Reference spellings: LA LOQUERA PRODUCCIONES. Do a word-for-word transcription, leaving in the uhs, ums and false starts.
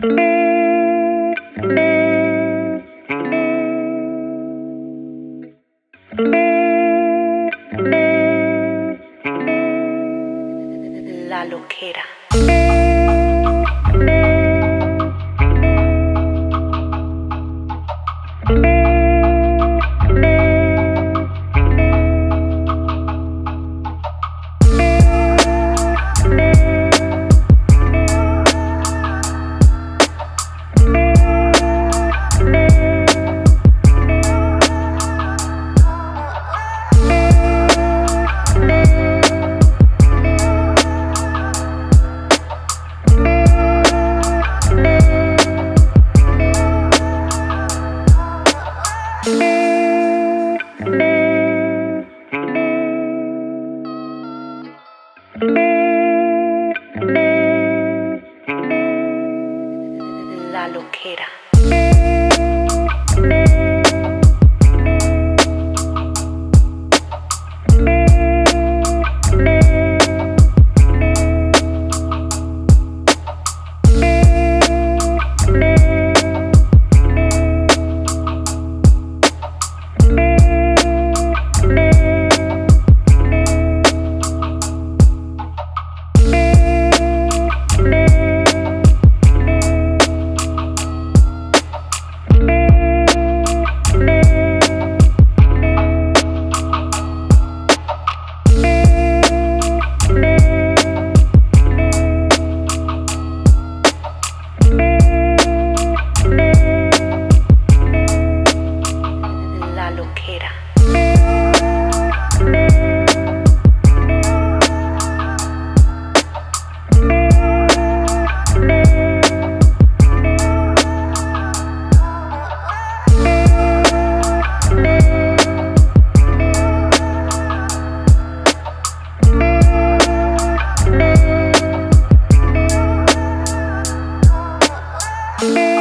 La loquera. La loquera. Bye.